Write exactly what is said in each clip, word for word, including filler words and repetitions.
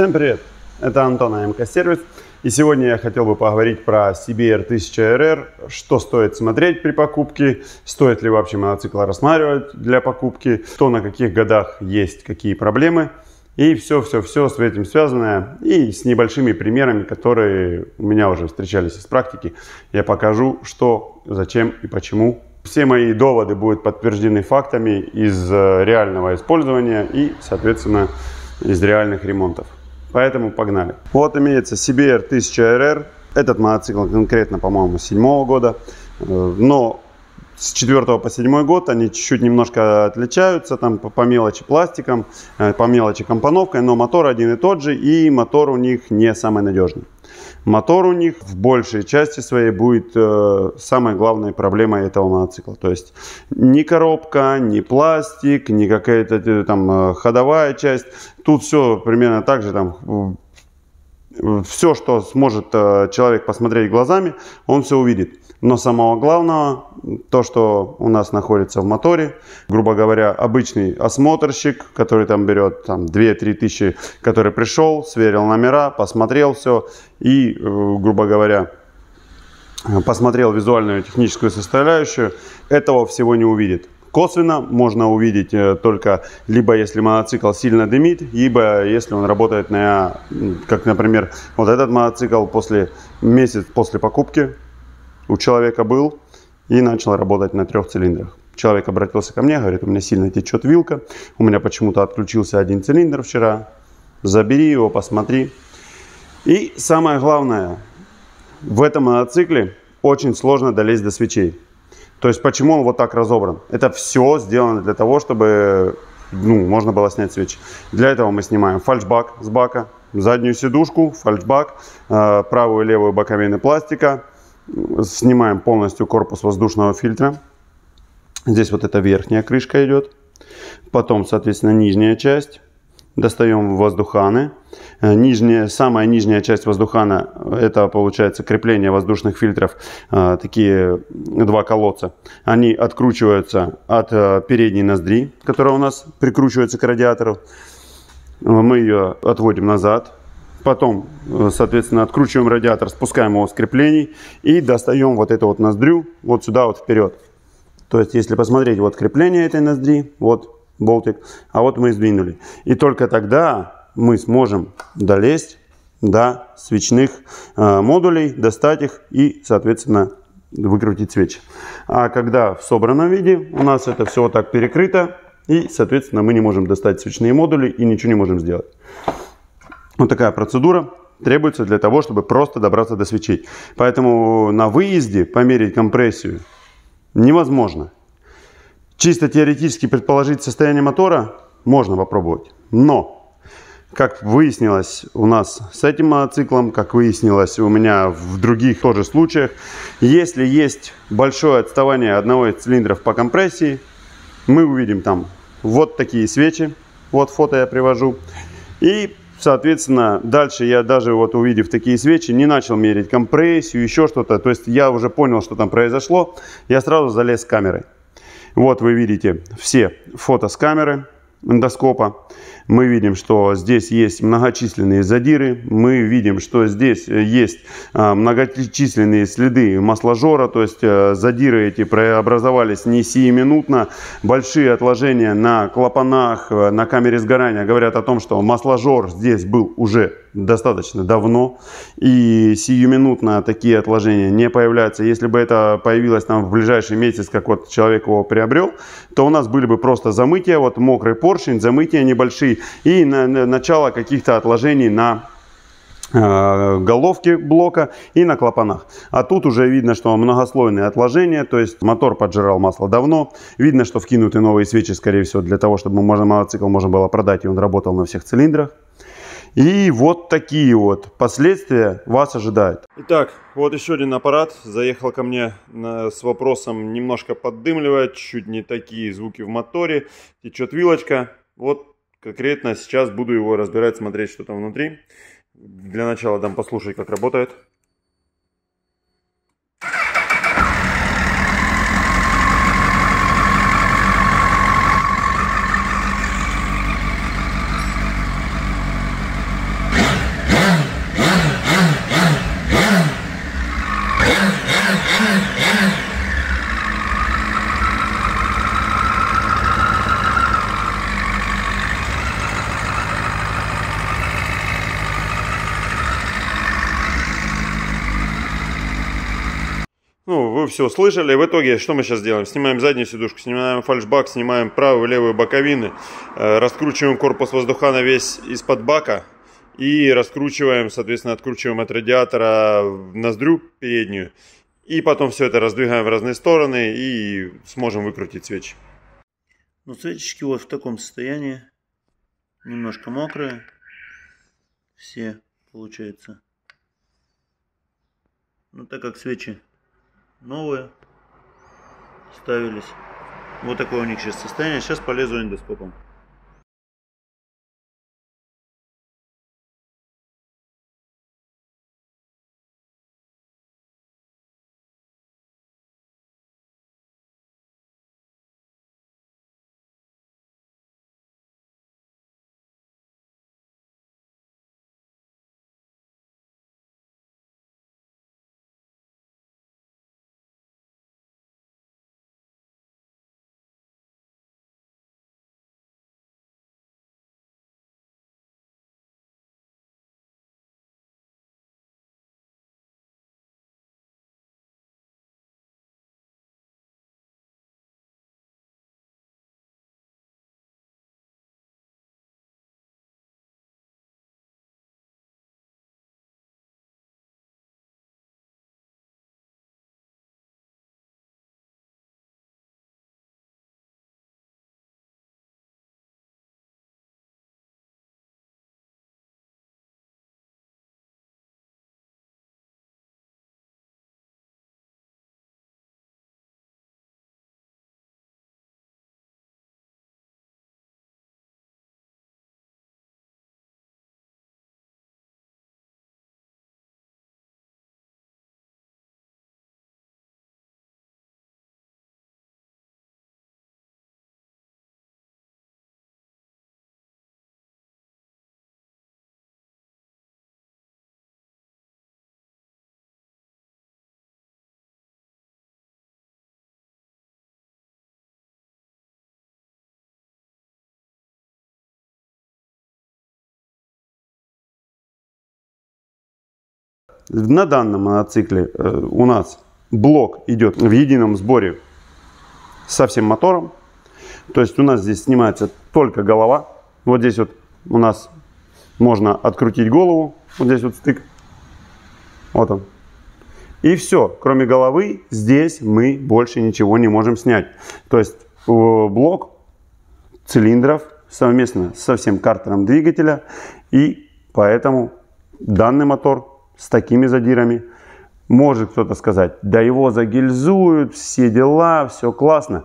Всем привет! Это Антон АМК-сервис. И сегодня я хотел бы поговорить про си би эр тысяча эр эр, что стоит смотреть при покупке, стоит ли вообще моноцикл рассматривать для покупки, что на каких годах есть, какие проблемы. И все-все-все с этим связанное. И с небольшими примерами, которые у меня уже встречались из практики, я покажу, что, зачем и почему. Все мои доводы будут подтверждены фактами из реального использования и, соответственно, из реальных ремонтов. Поэтому погнали. Вот имеется си би эр тысяча эр эр. Этот моноцикл конкретно, по-моему, с седьмого года. Но с четвёртого по седьмой год они чуть-чуть немножко отличаются. Там по мелочи пластиком, по мелочи компоновкой. Но мотор один и тот же. И мотор у них не самый надежный. Мотор у них в большей части своей будет э, самой главной проблемой этого моноцикла. То есть ни коробка, ни пластик, ни какая-то там ходовая часть. Тут все примерно так же. Там, все, что сможет э, человек посмотреть глазами, он все увидит. Но самого главного, то, что у нас находится в моторе, грубо говоря, обычный осмотрщик, который там берет там две-три тысячи, который пришел, сверил номера, посмотрел все и, грубо говоря, посмотрел визуальную и техническую составляющую, этого всего не увидит. Косвенно можно увидеть только либо если моноцикл сильно дымит, либо если он работает на, как, например, вот этот моноцикл после месяца после покупки, у человека был и начал работать на трех цилиндрах. Человек обратился ко мне, говорит, у меня сильно течет вилка, у меня почему-то отключился один цилиндр вчера, забери его, посмотри. И самое главное, в этом моноцикле очень сложно долезть до свечей. То есть почему он вот так разобран? Это все сделано для того, чтобы ну, можно было снять свечи. Для этого мы снимаем фальшбак с бака, заднюю сидушку, фальшбак, правую и левую боковины пластика. Снимаем полностью корпус воздушного фильтра. Здесь вот эта верхняя крышка идет. Потом, соответственно, нижняя часть. Достаем воздуханы. Нижняя, самая нижняя часть воздухана, это получается крепление воздушных фильтров. Такие два колодца. Они откручиваются от передней ноздри, которая у нас прикручивается к радиатору. Мы ее отводим назад. Потом, соответственно, откручиваем радиатор, спускаем его с креплений и достаем вот эту вот ноздрю вот сюда вот вперед. То есть, если посмотреть, вот крепление этой ноздри, вот болтик, а вот мы сдвинули. И только тогда мы сможем долезть до свечных э, модулей, достать их и, соответственно, выкрутить свечи. А когда в собранном виде у нас это все вот так перекрыто и, соответственно, мы не можем достать свечные модули и ничего не можем сделать. Вот такая процедура требуется для того, чтобы просто добраться до свечей. Поэтому на выезде померить компрессию невозможно. Чисто теоретически предположить состояние мотора можно попробовать. Но, как выяснилось у нас с этим моноциклом, как выяснилось у меня в других тоже случаях, если есть большое отставание одного из цилиндров по компрессии, мы увидим там вот такие свечи. Вот фото я привожу. И... Соответственно, дальше я даже вот увидев такие свечи, не начал мерить компрессию, еще что-то. То есть я уже понял, что там произошло. Я сразу залез с камерой. Вот вы видите все фото с камеры эндоскопа. Мы видим, что здесь есть многочисленные задиры. Мы видим, что здесь есть многочисленные следы масложора. То есть задиры эти преобразовались не сиюминутно. Большие отложения на клапанах, на камере сгорания говорят о том, что масложор здесь был уже достаточно давно. И сиюминутно такие отложения не появляются. Если бы это появилось там в ближайший месяц, как вот человек его приобрел, то у нас были бы просто замытия, вот мокрый поршень, замытия небольшие и на, на, начало каких-то отложений на э, головке блока и на клапанах. А тут уже видно, что многослойные отложения, то есть мотор поджирал масло давно. Видно, что вкинуты новые свечи, скорее всего, для того, чтобы можно, моноцикл можно было продать и он работал на всех цилиндрах. И вот такие вот последствия вас ожидают. Итак, вот еще один аппарат. Заехал ко мне с вопросом, немножко поддымливает, чуть не такие звуки в моторе. Течет вилочка. Вот конкретно сейчас буду его разбирать, смотреть, что там внутри. Для начала дам послушать, как работает. Ну, вы все слышали. В итоге, что мы сейчас делаем? Снимаем заднюю сидушку, снимаем фальшбак, снимаем правую, левую боковины, раскручиваем корпус воздухана весь из-под бака и раскручиваем, соответственно, откручиваем от радиатора ноздрю переднюю. И потом все это раздвигаем в разные стороны и сможем выкрутить свечи. Ну, свечечки вот в таком состоянии. Немножко мокрые. Все, получается. Ну, так как свечи новые ставились, вот такое у них сейчас состояние. Сейчас полезу эндоскопом. На данном моноцикле у нас блок идет в едином сборе со всем мотором. То есть у нас здесь снимается только голова. Вот здесь вот у нас можно открутить голову. Вот здесь вот стык. Вот он. И все. Кроме головы здесь мы больше ничего не можем снять. То есть блок цилиндров совместно со всем картером двигателя. И поэтому данный мотор с такими задирами. Может кто-то сказать, да его загильзуют, все дела, все классно.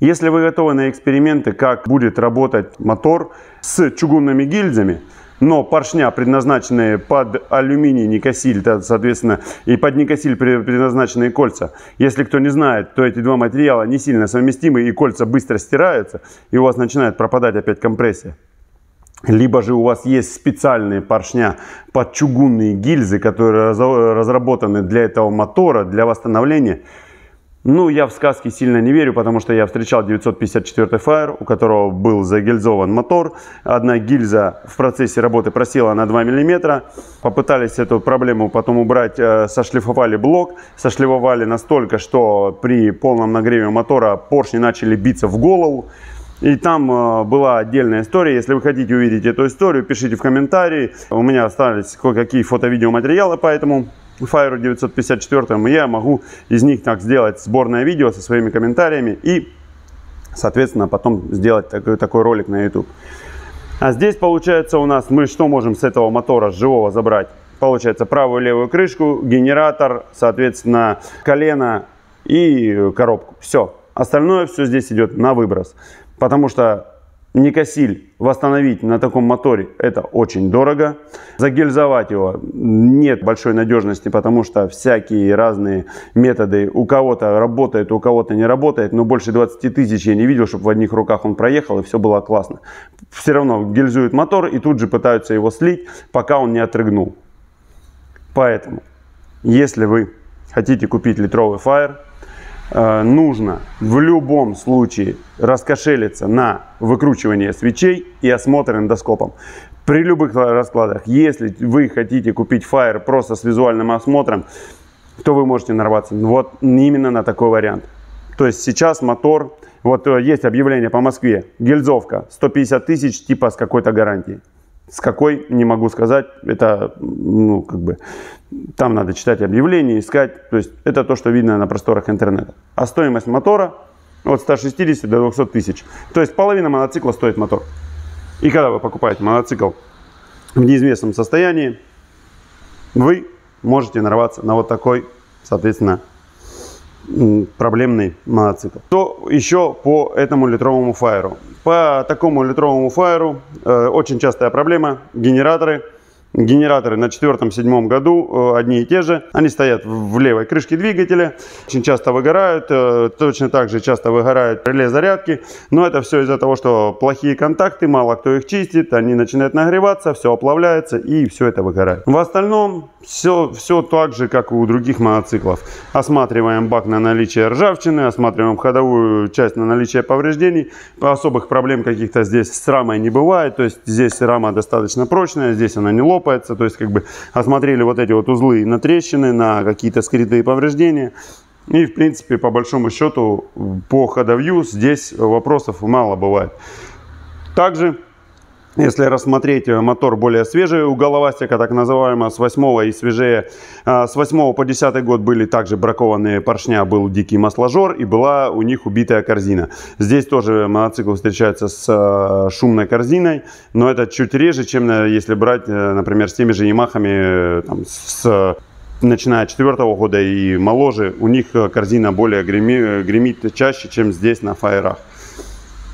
Если вы готовы на эксперименты, как будет работать мотор с чугунными гильзами, но поршня, предназначенные под алюминий никосиль, соответственно, и под никосиль предназначенные кольца. Если кто не знает, то эти два материала не сильно совместимы, и кольца быстро стираются, и у вас начинает пропадать опять компрессия. Либо же у вас есть специальные поршня под чугунные гильзы, которые разработаны для этого мотора, для восстановления. Ну, я в сказки сильно не верю, потому что я встречал девятьсот пятьдесят четвёртый Fire, у которого был загильзован мотор. Одна гильза в процессе работы просела на два миллиметра. Попытались эту проблему потом убрать, сошлифовали блок. Сошлифовали настолько, что при полном нагреве мотора поршни начали биться в голову. И там была отдельная история. Если вы хотите увидеть эту историю, пишите в комментарии. У меня остались кое-какие фото-видеоматериалы по этому Fire девятьсот пятьдесят четыре. Я могу из них так сделать сборное видео со своими комментариями и, соответственно, потом сделать такой, такой ролик на YouTube. А здесь, получается, у нас мы что можем с этого мотора с живого забрать? Получается, правую и левую крышку, генератор, соответственно, колено и коробку. Все. Остальное все здесь идет на выброс. Потому что никосиль восстановить на таком моторе это очень дорого. Загильзовать его нет большой надежности, потому что всякие разные методы у кого-то работает, у кого-то не работает. Но больше двадцати тысяч я не видел, чтобы в одних руках он проехал и все было классно. Все равно гильзуют мотор и тут же пытаются его слить, пока он не отрыгнул. Поэтому, если вы хотите купить литровый Fire, нужно в любом случае раскошелиться на выкручивание свечей и осмотр эндоскопом. При любых раскладах, если вы хотите купить Fire просто с визуальным осмотром, то вы можете нарваться вот именно на такой вариант. То есть сейчас мотор, вот есть объявление по Москве, гильзовка сто пятьдесят тысяч типа с какой-то гарантией. С какой, не могу сказать, это, ну, как бы, там надо читать объявления, искать. То есть это то, что видно на просторах интернета. А стоимость мотора от ста шестидесяти до двухсот тысяч. То есть половина моноцикла стоит мотор. И когда вы покупаете моноцикл в неизвестном состоянии, вы можете нарваться на вот такой, соответственно, проблемный моноцикл. То еще по этому литровому файеру. По такому литровому файеру э, очень частая проблема — генераторы. Генераторы на четвёртом-седьмом году э, одни и те же. Они стоят в левой крышке двигателя, очень часто выгорают. Э, точно так же часто выгорают реле зарядки. Но это все из-за того, что плохие контакты, мало кто их чистит, они начинают нагреваться, все оплавляется и все это выгорает. В остальном все, все так же, как и у других моноциклов. Осматриваем бак на наличие ржавчины, осматриваем ходовую часть на наличие повреждений. Особых проблем каких-то здесь с рамой не бывает. То есть здесь рама достаточно прочная, здесь она не лопается. То есть, как бы, осмотрели вот эти вот узлы на трещины, на какие-то скрытые повреждения. И, в принципе, по большому счету, по ходовью здесь вопросов мало бывает. Также, если рассмотреть мотор более свежий, у головастика, так называемого, с восьмого и свежее, с восьмого по десятый год были также бракованные поршня, был дикий масложор и была у них убитая корзина. Здесь тоже моноцикл встречается с шумной корзиной, но это чуть реже, чем если брать, например, с теми же Ямахами, там, с... начиная с четвёртого года и моложе, у них корзина более гремит, гремит чаще, чем здесь на файерах.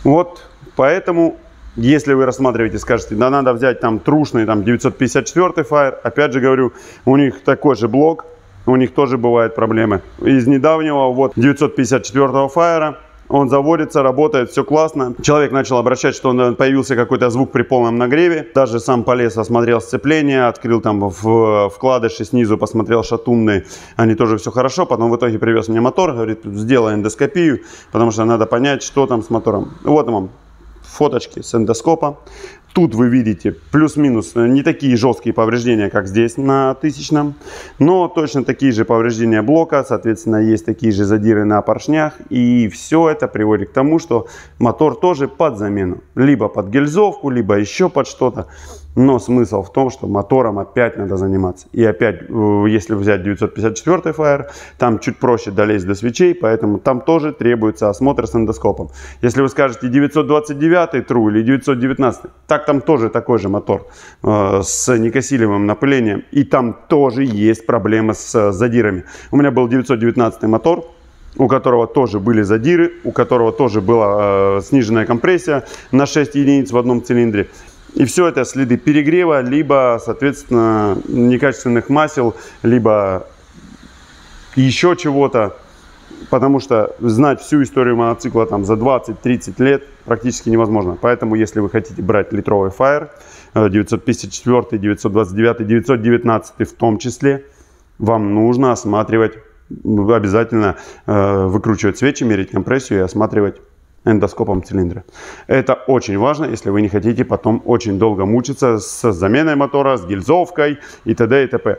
Вот поэтому... Если вы рассматриваете, скажете, да надо взять там трушный, там девятьсот пятьдесят четвёртый Fire, опять же говорю, у них такой же блок, у них тоже бывают проблемы. Из недавнего вот девятьсот пятьдесят четвёртого Fire, он заводится, работает, все классно. Человек начал обращать, что он, появился какой-то звук при полном нагреве. Даже сам полез, осмотрел сцепление, открыл там в, вкладыши снизу, посмотрел шатунные, они тоже все хорошо. Потом в итоге привез мне мотор, говорит, сделай эндоскопию, потому что надо понять, что там с мотором. Вот вам фоточки с эндоскопа. Тут вы видите плюс-минус не такие жесткие повреждения, как здесь на тысячном, но точно такие же повреждения блока, соответственно, есть такие же задиры на поршнях, и все это приводит к тому, что мотор тоже под замену, либо под гильзовку, либо еще под что-то. Но смысл в том, что мотором опять надо заниматься. И опять, если взять девятьсот пятьдесят четвёртый Fire, там чуть проще долезть до свечей, поэтому там тоже требуется осмотр с эндоскопом. Если вы скажете девятьсот двадцать девятый True или девятьсот девятнадцатый, так там тоже такой же мотор э, с некосилевым напылением. И там тоже есть проблемы с э, задирами. У меня был девятьсот девятнадцатый мотор, у которого тоже были задиры, у которого тоже была э, сниженная компрессия на шесть единиц в одном цилиндре. И все это следы перегрева, либо, соответственно, некачественных масел, либо еще чего-то. Потому что знать всю историю моноцикла там за двадцать-тридцать лет практически невозможно. Поэтому, если вы хотите брать литровый Fire, девятьсот пятьдесят четвёртый, девятьсот двадцать девятый, девятьсот девятнадцатый в том числе, вам нужно осматривать, обязательно выкручивать свечи, мерить компрессию и осматривать эндоскопом цилиндра. Это очень важно, если вы не хотите потом очень долго мучиться с заменой мотора, с гильзовкой и т.д. и т.п.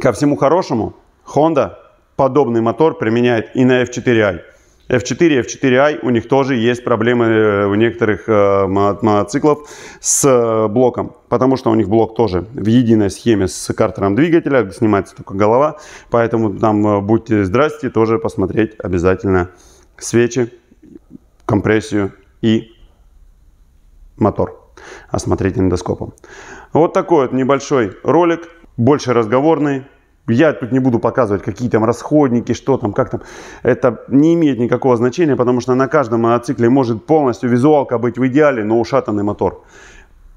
Ко всему хорошему, Honda подобный мотор применяет и на эф четыре ай. эф четыре, эф четыре ай, у них тоже есть проблемы у некоторых моноциклов с блоком, потому что у них блок тоже в единой схеме с картером двигателя, снимается только голова, поэтому там будьте здрасте, тоже посмотреть обязательно свечи, компрессию и мотор осмотреть эндоскопом. Вот такой вот небольшой ролик, больше разговорный. Я тут не буду показывать, какие там расходники, что там, как там. Это не имеет никакого значения, потому что на каждом моноцикле может полностью визуалка быть в идеале, но ушатанный мотор.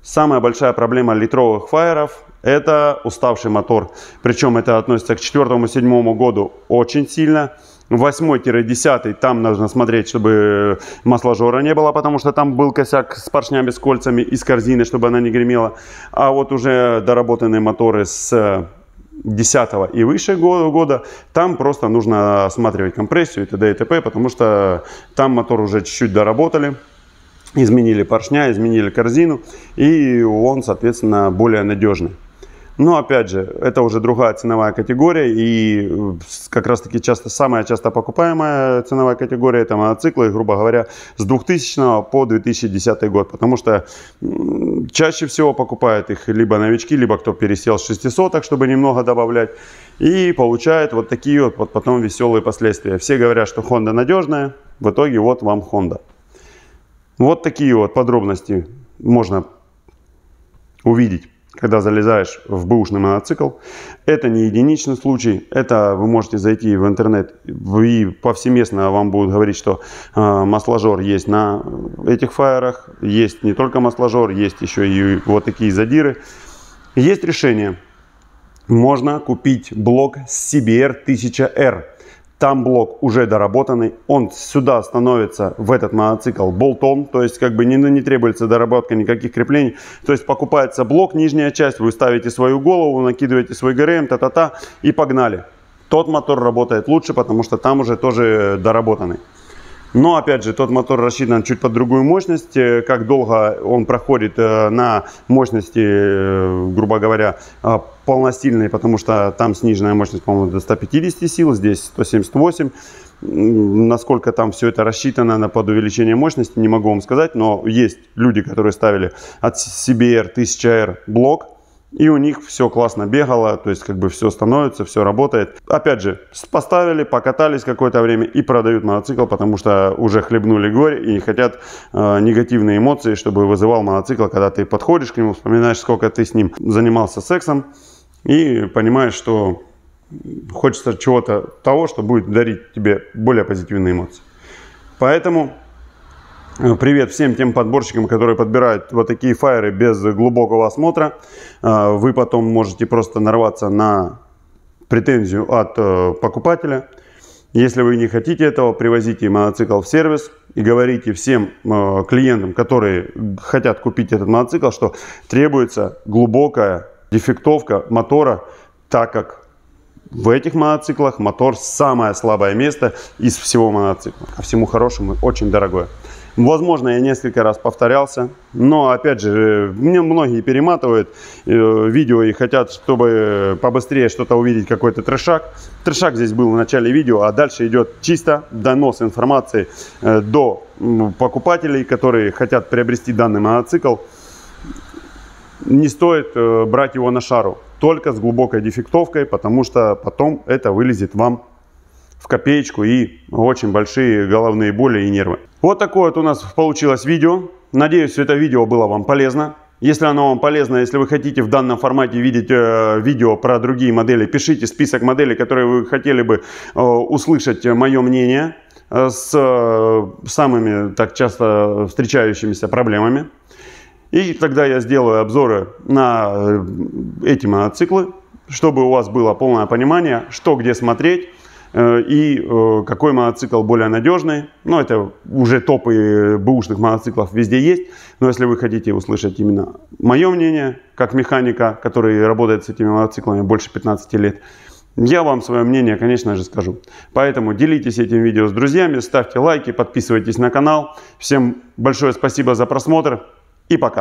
Самая большая проблема литровых файеров — это уставший мотор. Причем это относится к четвёртому-седьмому году очень сильно. восьмой-десятый, там нужно смотреть, чтобы масложора не было, потому что там был косяк с поршнями, с кольцами и с корзины, чтобы она не гремела. А вот уже доработанные моторы с десятого и выше года, там просто нужно осматривать компрессию и т.д. и т.п., потому что там мотор уже чуть-чуть доработали, изменили поршня, изменили корзину, и он, соответственно, более надежный. Но опять же, это уже другая ценовая категория, и как раз таки часто, самая часто покупаемая ценовая категория — это моноциклы, грубо говоря, с двухтысячного по две тысячи десятый год, потому что чаще всего покупают их либо новички, либо кто пересел с шестисоток, чтобы немного добавлять, и получают вот такие вот, вот потом веселые последствия. Все говорят, что Honda надежная, в итоге вот вам Honda. Вот такие вот подробности можно увидеть, когда залезаешь в бэушный моноцикл. Это не единичный случай. Это вы можете зайти в интернет, и повсеместно вам будут говорить, что э, масложор есть на этих файерах. Есть не только масложор, есть еще и вот такие задиры. Есть решение. Можно купить блок с си би эр тысяча эр. Там блок уже доработанный, он сюда становится, в этот моноцикл, болтом, то есть как бы не, не требуется доработка никаких креплений. То есть покупается блок, нижняя часть, вы ставите свою голову, накидываете свой ГРМ, та-та-та, и погнали. Тот мотор работает лучше, потому что там уже тоже доработанный. Но опять же, тот мотор рассчитан чуть под другую мощность. Как долго он проходит на мощности, грубо говоря, полностильной, потому что там сниженная мощность, по-моему, до ста пятидесяти сил, здесь сто семьдесят восемь. Насколько там все это рассчитано под увеличение мощности, не могу вам сказать, но есть люди, которые ставили от си би эр тысяча эр блок, и у них все классно бегало, то есть как бы все становится, все работает. Опять же, поставили, покатались какое-то время и продают моноцикл, потому что уже хлебнули горе и хотят э, негативные эмоции, чтобы вызывал моноцикл, когда ты подходишь к нему, вспоминаешь, сколько ты с ним занимался сексом, и понимаешь, что хочется чего-то того, что будет дарить тебе более позитивные эмоции. Поэтому... Привет всем тем подборщикам, которые подбирают вот такие файеры без глубокого осмотра. Вы потом можете просто нарваться на претензию от покупателя. Если вы не хотите этого, привозите моноцикл в сервис и говорите всем клиентам, которые хотят купить этот моноцикл, что требуется глубокая дефектовка мотора, так как в этих моноциклах мотор — самое слабое место из всего моноцикла. Ко всему хорошему, очень дорогое. Возможно, я несколько раз повторялся, но опять же, мне многие перематывают э, видео и хотят, чтобы побыстрее что-то увидеть, какой-то трешак. Трешак здесь был в начале видео, а дальше идет чисто донос информации э, до покупателей, которые хотят приобрести данный моноцикл. Не стоит э, брать его на шару, только с глубокой дефектовкой, потому что потом это вылезет вам в копеечку и очень большие головные боли и нервы. Вот такое вот у нас получилось видео. Надеюсь, это видео было вам полезно. Если оно вам полезно, если вы хотите в данном формате видеть э, видео про другие модели, пишите список моделей, которые вы хотели бы э, услышать мое мнение э, с э, самыми так часто встречающимися проблемами. И тогда я сделаю обзоры на эти моноциклы, чтобы у вас было полное понимание, что где смотреть и какой моноцикл более надежный. Ну, это уже топы бэушных моноциклов везде есть. Но если вы хотите услышать именно мое мнение, как механика, который работает с этими моноциклами больше пятнадцати лет, я вам свое мнение, конечно же, скажу. Поэтому делитесь этим видео с друзьями, ставьте лайки, подписывайтесь на канал. Всем большое спасибо за просмотр. И пока.